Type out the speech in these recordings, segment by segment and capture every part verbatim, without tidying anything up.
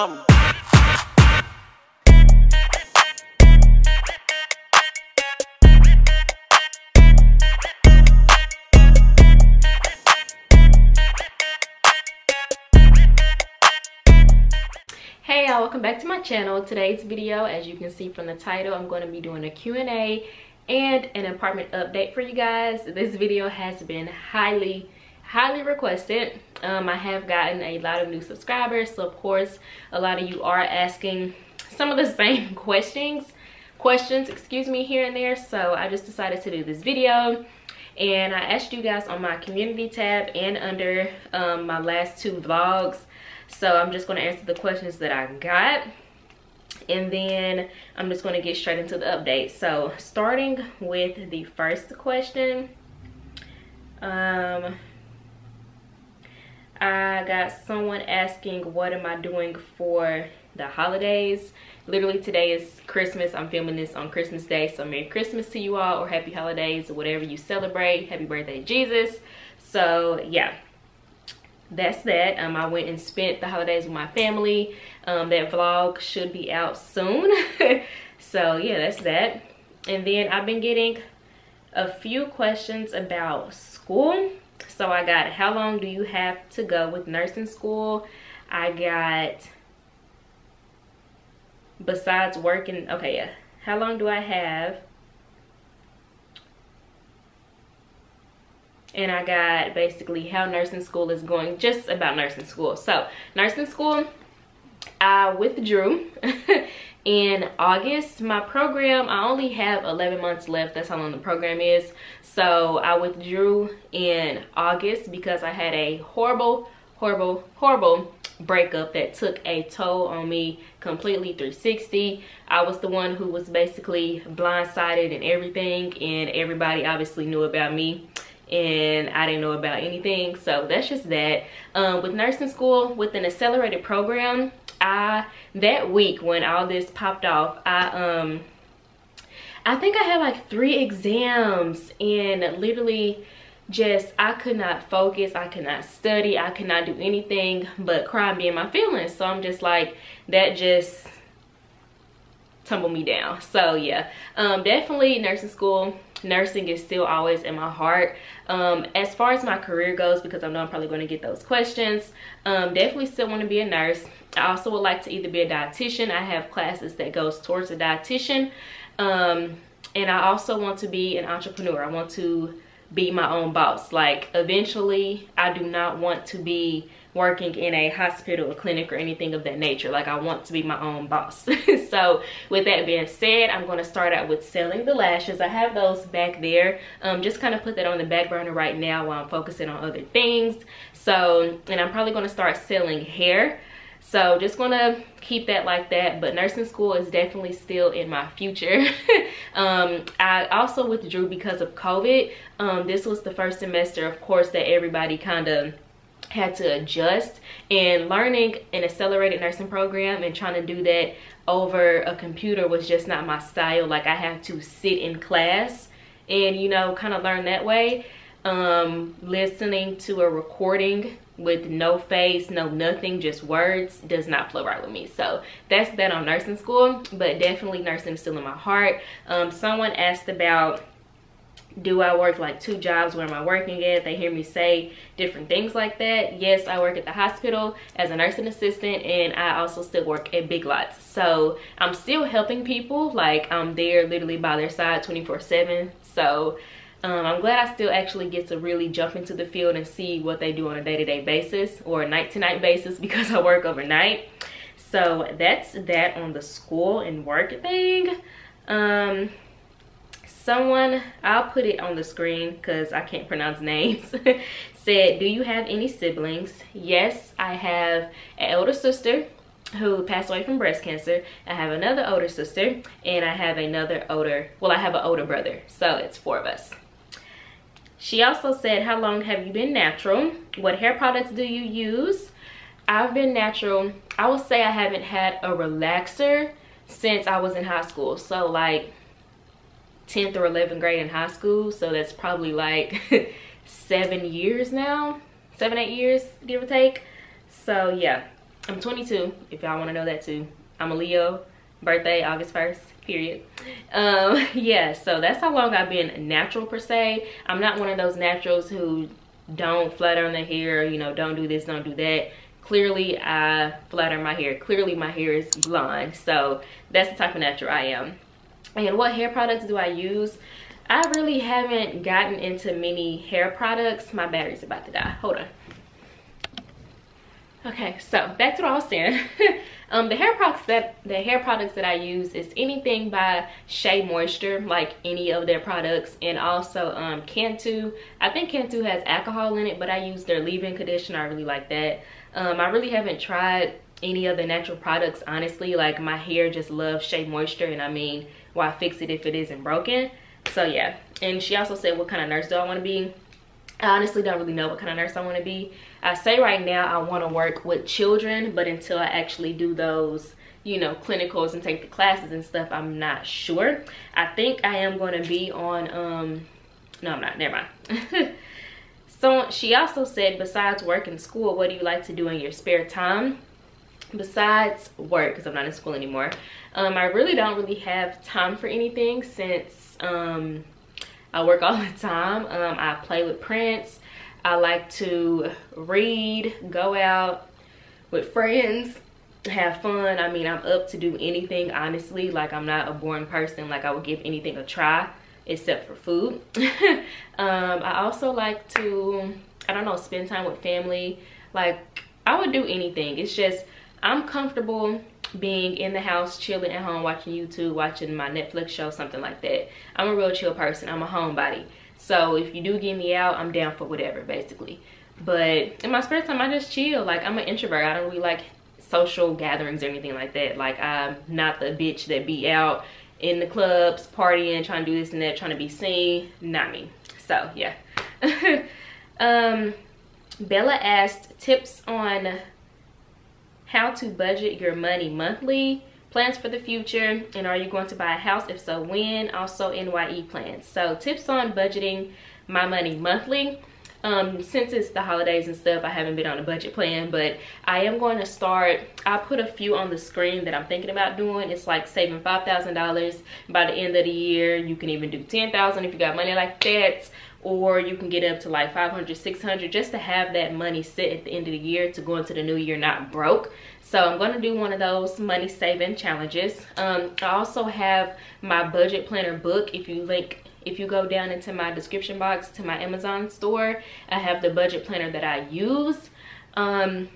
dumb. Hey y'all, welcome back to my channel. Today's video, as you can see from the title, I'm going to be doing a Q and A and an apartment update for you guys. This video has been highly highly requested. um I have gotten a lot of new subscribers, so of course a lot of you are asking some of the same questions questions excuse me here and there, so I just decided to do this video. And I asked you guys on my community tab and under um, my last two vlogs, so I'm just going to answer the questions that I got, and then I'm just going to get straight into the update. So starting with the first question, um I got someone asking, what am I doing for the holidays? Literally today is Christmas. I'm filming this on Christmas Day, so Merry Christmas to you all, or Happy Holidays, or whatever you celebrate. Happy birthday, Jesus. So yeah, that's that. um I went and spent the holidays with my family. Um that vlog should be out soon. So yeah, that's that. And then I've been getting a few questions about school. So I got, how long do you have to go with nursing school? I got, besides working, okay, yeah, how long do I have? And I got basically how nursing school is going, just about nursing school. So nursing school, I withdrew in August. My program, I only have eleven months left. That's how long the program is. So I withdrew in August because I had a horrible, horrible, horrible breakup that took a toll on me completely three sixty. I was the one who was basically blindsided and everything, and everybody obviously knew about me, and I didn't know about anything. So that's just that. Um, with nursing school, with an accelerated program, I that week when all this popped off, I um I think I had like three exams, and literally just I could not focus, I could not study, I could not do anything but cry and be in my feelings. So I'm just like, that just tumbled me down. So yeah, um definitely nursing school. Nursing is still always in my heart. Um as far as my career goes, because I know I'm probably going to get those questions, um definitely still want to be a nurse. I also would like to either be a dietitian. I have classes that goes towards a dietitian, um and I also want to be an entrepreneur. I want to be my own boss. Like eventually, I do not want to be working in a hospital or clinic or anything of that nature. Like I want to be my own boss. So with that being said, I'm going to start out with selling the lashes. I have those back there. Um, just kind of put that on the back burner right now while I'm focusing on other things. So, and I'm probably going to start selling hair. So just going to keep that like that. But nursing school is definitely still in my future. um, I also withdrew because of COVID. Um, this was the first semester, of course, that everybody kind of had to adjust, and learning an accelerated nursing program and trying to do that over a computer was just not my style. Like I had to sit in class and, you know, kind of learn that way. Um, listening to a recording with no face, no nothing, just words, does not flow right with me. So that's that on nursing school, but definitely nursing is still in my heart. Um, someone asked about, do I work like two jobs? Where am I working at? They hear me say different things like that. Yes, I work at the hospital as a nursing assistant, and I also still work at Big Lots. So I'm still helping people. Like I'm there literally by their side twenty-four seven. So um, I'm glad I still actually get to really jump into the field and see what they do on a day-to-day basis, or a night-to-night basis, because I work overnight. So that's that on the school and work thing. Um, Someone, I'll put it on the screen because I can't pronounce names, said, do you have any siblings? Yes, I have an older sister who passed away from breast cancer. I have another older sister, and I have another older, well, I have an older brother. So it's four of us. She also said, how long have you been natural? What hair products do you use? I've been natural, I would say I haven't had a relaxer since I was in high school. So like tenth or eleventh grade in high school, so that's probably like seven years now, seven eight years, give or take. So yeah, I'm twenty-two, if y'all want to know that too. I'm a Leo, birthday August first, period. Um, yeah, so that's how long I've been natural per se. I'm not one of those naturals who don't flatter their hair, you know, don't do this, don't do that. Clearly I flatter my hair. Clearly my hair is blonde. So that's the type of natural I am. And what hair products do I use? I really haven't gotten into many hair products. My battery's about to die. Hold on. Okay, so back to what I was saying. um, the hair products that the hair products that I use is anything by Shea Moisture, like any of their products, and also um, Cantu. I think Cantu has alcohol in it, but I use their leave-in conditioner. I really like that. Um, I really haven't tried any of the natural products, honestly. Like, my hair just loves Shea Moisture, and I mean, why fix it if it isn't broken? So yeah. And she also said, what kind of nurse do I want to be? I honestly don't really know what kind of nurse I want to be. I say right now I want to work with children, but until I actually do those, you know, clinicals and take the classes and stuff, I'm not sure. I think I am going to be on, um, no, I'm not. Never mind. So she also said, besides work and school, what do you like to do in your spare time? Besides work, because I'm not in school anymore, um, I really don't really have time for anything since, um, I work all the time. Um, I play with Prince. I like to read, go out with friends, have fun. I mean, I'm up to do anything, honestly. Like, I'm not a boring person. Like, I would give anything a try, except for food. um, I also like to, I don't know, spend time with family. Like, I would do anything. It's just, I'm comfortable being in the house, chilling at home, watching YouTube, watching my Netflix show, something like that. I'm a real chill person. I'm a homebody. So if you do get me out, I'm down for whatever, basically. But in my spare time, I just chill. Like, I'm an introvert. I don't really like social gatherings or anything like that. Like, I'm not the bitch that be out in the clubs, partying, trying to do this and that, trying to be seen. Not me. So yeah. um, Bella asked, tips on how to budget your money monthly, plans for the future, and are you going to buy a house? If so, when? Also, N Y E plans. So, tips on budgeting my money monthly. Um, since it's the holidays and stuff, I haven't been on a budget plan, but I am going to start. I put a few on the screen that I'm thinking about doing. It's like saving five thousand dollars by the end of the year. You can even do ten thousand dollars if you got money like that. Or you can get up to like five hundred, six hundred just to have that money sit at the end of the year to go into the new year not broke. So I'm going to do one of those money saving challenges. Um, I also have my budget planner book. If you link, if you go down into my description box to my Amazon store, I have the budget planner that I use. Um,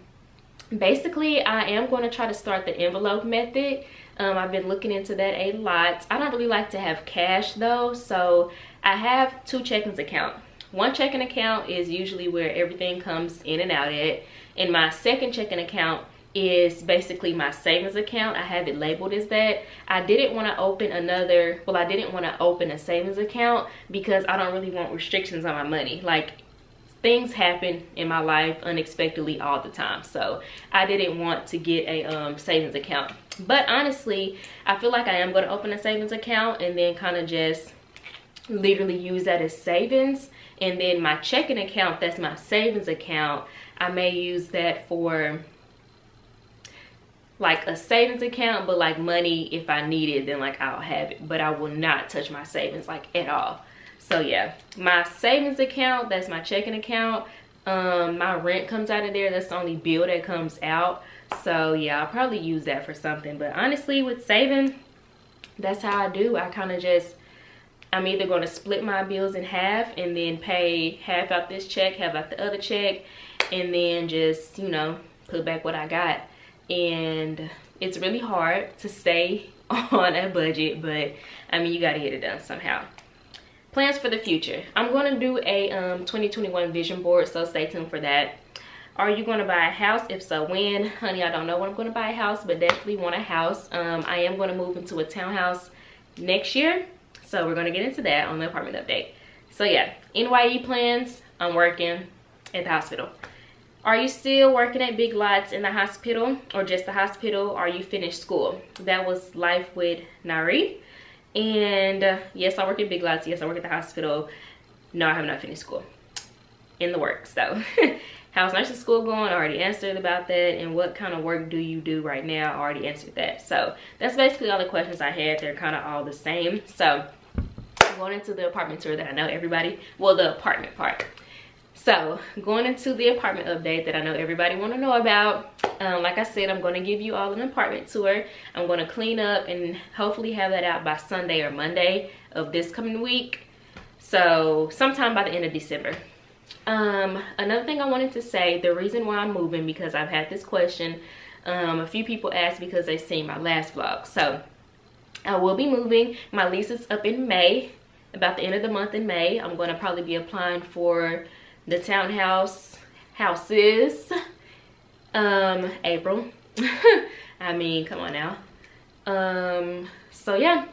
basically, I am going to try to start the envelope method. Um, I've been looking into that a lot. I don't really like to have cash though, so I have two check-ins account. One checking account is usually where everything comes in and out at, and my second checking account is basically my savings account. I have it labeled as that. I didn't want to open another, well, I didn't want to open a savings account because I don't really want restrictions on my money. Like, things happen in my life unexpectedly all the time, so I didn't want to get a um, savings account. But honestly, I feel like I am going to open a savings account and then kind of just literally use that as savings. And then my checking account, that's my savings account, I may use that for like a savings account, but like money, if I need it, then like I'll have it, but I will not touch my savings like at all. So yeah, my savings account, that's my checking account. Um, my rent comes out of there. That's the only bill that comes out. So yeah, I'll probably use that for something. But honestly, with saving, that's how I do. I kind of just, I'm either going to split my bills in half and then pay half out this check, half out the other check, and then just, you know, put back what I got. And it's really hard to stay on a budget, but I mean, you got to get it done somehow. Plans for the future. I'm going to do a um, twenty twenty-one vision board, so stay tuned for that. Are you going to buy a house? If so, when? Honey, I don't know when I'm going to buy a house, but definitely want a house. Um, I am going to move into a townhouse next year. So we're going to get into that on the apartment update. So yeah, N Y E plans. I'm working at the hospital. Are you still working at Big Lots in the hospital or just the hospital? Are you finished school? That was Life with Nari. And uh, yes, I work at Big Lots. Yes, I work at the hospital. No, I have not finished school. In the works, though. How's nursing school going? I already answered about that. And what kind of work do you do right now? I already answered that. So that's basically all the questions I had. They're kind of all the same. So going into the apartment tour that I know everybody, well, the apartment part. So going into the apartment update that I know everybody want to know about, um, like I said, I'm going to give you all an apartment tour. I'm going to clean up and hopefully have that out by Sunday or Monday of this coming week. So sometime by the end of December. Um, another thing I wanted to say, the reason why I'm moving, because I've had this question. Um, a few people asked because they've seen my last vlog. So I will be moving. My lease is up in May, about the end of the month in May. I'm going to probably be applying for the townhouse houses um April. I mean, come on now. Um so yeah,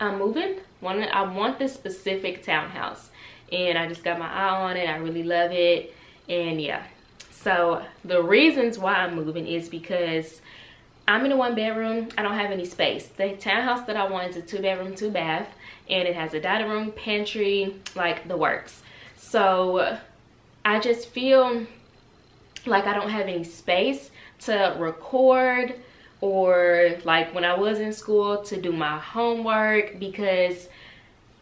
I'm moving. Wanted I want this specific townhouse, and I just got my eye on it. I really love it. And yeah, so the reasons why I'm moving is because I'm in a one bedroom. I don't have any space. The townhouse that I want is a two bedroom, two bath, and it has a dining room, pantry, like the works. So I just feel like I don't have any space to record, or like when I was in school, to do my homework, because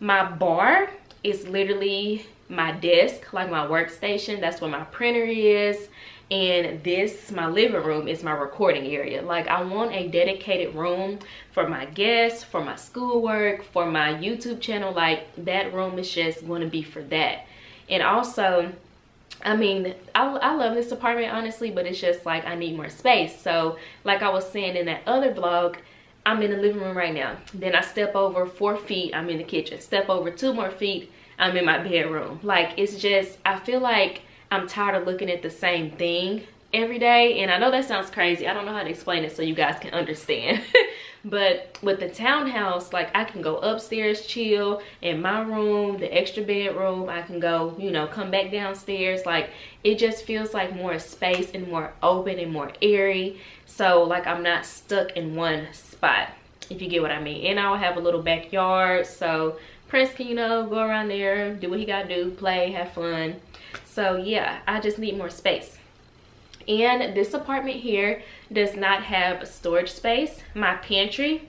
my bar is literally my desk, like my workstation. That's where my printer is, and this, my living room, is my recording area. Like, I want a dedicated room for my guests, for my schoolwork, for my YouTube channel. Like, that room is just going to be for that. And also, I mean, I, I love this apartment, honestly, but it's just like I need more space. So like I was saying in that other vlog, I'm in the living room right now. Then I step over four feet, I'm in the kitchen. Step over two more feet, I'm in my bedroom. Like, it's just, I feel like I'm tired of looking at the same thing every day. And I know that sounds crazy. I don't know how to explain it so you guys can understand. But with the townhouse, like, I can go upstairs, chill in my room, the extra bedroom. I can go, you know, come back downstairs. Like, it just feels like more space and more open and more airy. So like, I'm not stuck in one spot, if you get what I mean. And I'll have a little backyard, so Prince can, you know, go around there, do what he gotta do, play, have fun. So yeah, I just need more space. And this apartment here does not have storage space. My pantry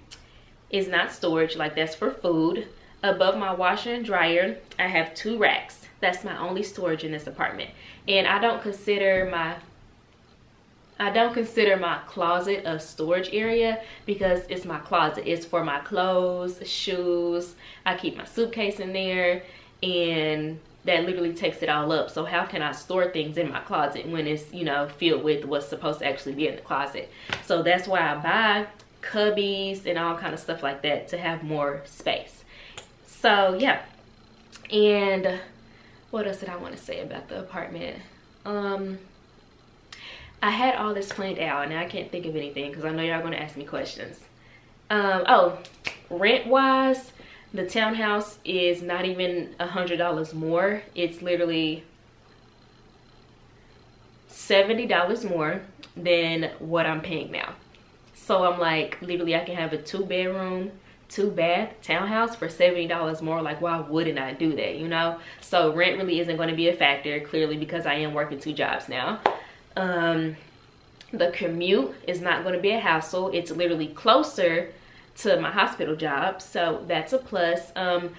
is not storage, like, that's for food. Above my washer and dryer, I have two racks. That's my only storage in this apartment. And I don't consider my I don't consider my closet a storage area, because it's my closet. It's for my clothes, shoes. I keep my suitcase in there, and that literally takes it all up. So how can I store things in my closet when it's, you know, filled with what's supposed to actually be in the closet? So that's why I buy cubbies and all kind of stuff like that, to have more space. So yeah. And what else did I want to say about the apartment? Um, I had all this planned out and I can't think of anything because I know y'all are going to ask me questions. Um, oh, rent wise, the townhouse is not even a hundred dollars more. It's literally seventy dollars more than what I'm paying now. So I'm like, literally, I can have a two bedroom, two bath townhouse for seventy dollars more. Like, why wouldn't I do that, you know? So rent really isn't going to be a factor, clearly, because I am working two jobs now. Um, the commute is not going to be a hassle. It's literally closer to my hospital job, so that's a plus. Um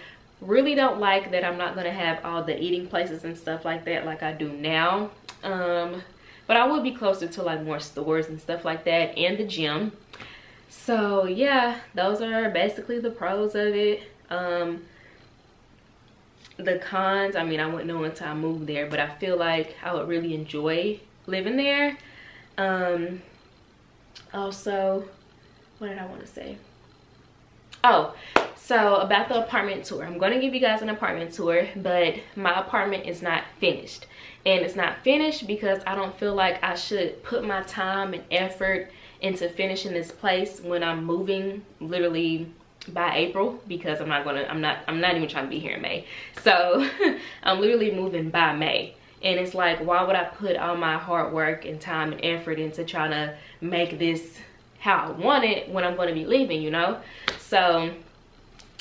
really don't like that I'm not going to have all the eating places and stuff like that like I do now, um but I will be closer to like more stores and stuff like that, and the gym. So yeah, those are basically the pros of it. Um the cons, I mean, I wouldn't know until I moved there, but I feel like I would really enjoy living there. Um also, what did I want to say? Oh, so about the apartment tour. I'm going to give you guys an apartment tour, but my apartment is not finished. And it's not finished because I don't feel like I should put my time and effort into finishing this place when I'm moving literally by April, because I'm not going to, I'm not, I'm not even trying to be here in May. So I'm literally moving by May. And it's like, why would I put all my hard work and time and effort into trying to make this how I want it when I'm going to be leaving, you know? So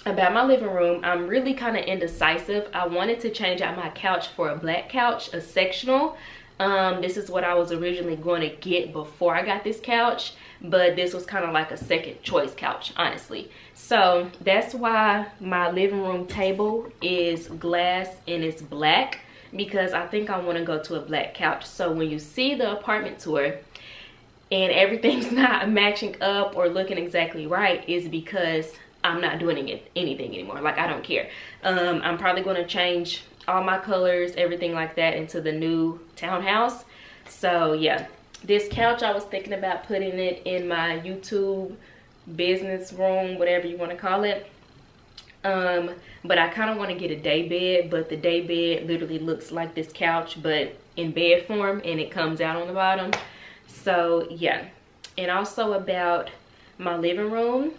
about my living room, I'm really kind of indecisive. I wanted to change out my couch for a black couch, a sectional, Um, this is what I was originally going to get before I got this couch, but this was kind of like a second choice couch, honestly. So that's why my living room table is glass and it's black, because I think I want to go to a black couch. So when you see the apartment tour and everything's not matching up or looking exactly right, is because I'm not doing it, anything anymore. Like, I don't care. Um, I'm probably going to change all my colors, everything like that, into the new townhouse. So yeah, this couch, I was thinking about putting it in my YouTube business room, whatever you want to call it. Um, but I kind of want to get a day bed, but the day bed literally looks like this couch, but in bed form, and it comes out on the bottom. So yeah. And also about my living room,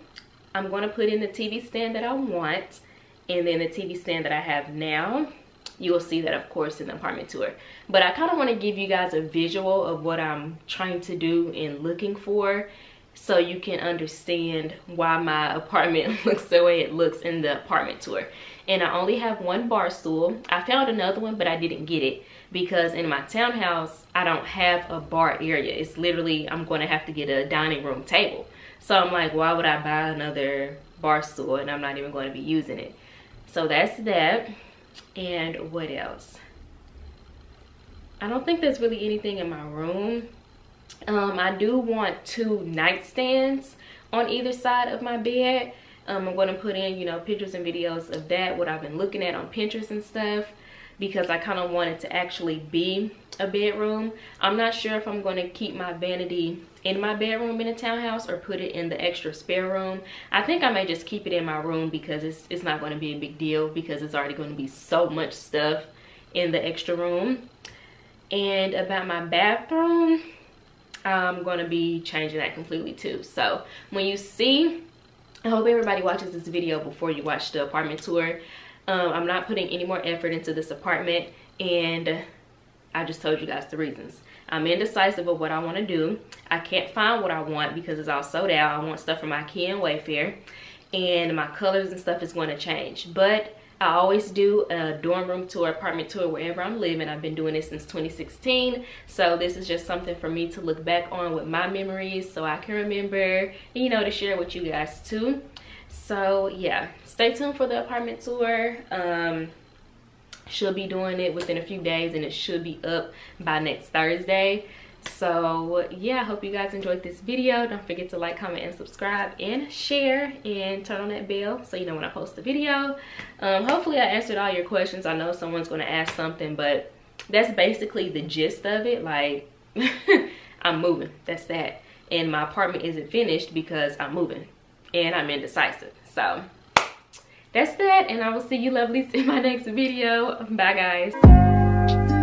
I'm going to put in the T V stand that I want, and then the T V stand that I have now. You will see that, of course, in the apartment tour. But I kind of want to give you guys a visual of what I'm trying to do and looking for, so you can understand why my apartment looks the way it looks in the apartment tour. And I only have one bar stool. I found another one, but I didn't get it because in my townhouse, I don't have a bar area. It's literally, I'm going to have to get a dining room table. So I'm like, why would I buy another bar stool and I'm not even going to be using it? So that's that. And what else? I don't think there's really anything in my room. Um, I do want two nightstands on either side of my bed. Um, I'm going to put in, you know, pictures and videos of that, what I've been looking at on Pinterest and stuff, because I kind of want it to actually be a bedroom. I'm not sure if I'm going to keep my vanity in my bedroom in a townhouse or put it in the extra spare room. I think I may just keep it in my room because it's, it's not going to be a big deal, because it's already going to be so much stuff in the extra room. And about my bathroom, I'm going to be changing that completely too. So when you see, I hope everybody watches this video before you watch the apartment tour. Um, I'm not putting any more effort into this apartment, and I just told you guys the reasons. I'm indecisive of what I want to do. I can't find what I want because it's all sold out. I want stuff from IKEA and Wayfair, and my colors and stuff is going to change. But I always do a dorm room tour, apartment tour, wherever I'm living. I've been doing this since twenty sixteen. So this is just something for me to look back on with my memories, so I can remember, you know, to share with you guys too. So yeah, stay tuned for the apartment tour. Um, she'll be doing it within a few days, and it should be up by next Thursday. So yeah, I hope you guys enjoyed this video. Don't forget to like, comment, and subscribe, and share, and turn on that bell so you know when I post the video. Um, hopefully I answered all your questions. I know someone's going to ask something, but that's basically the gist of it. Like, I'm moving, that's that. And my apartment isn't finished because I'm moving and I'm indecisive. So that's that, and I will see you lovelies in my next video. Bye guys.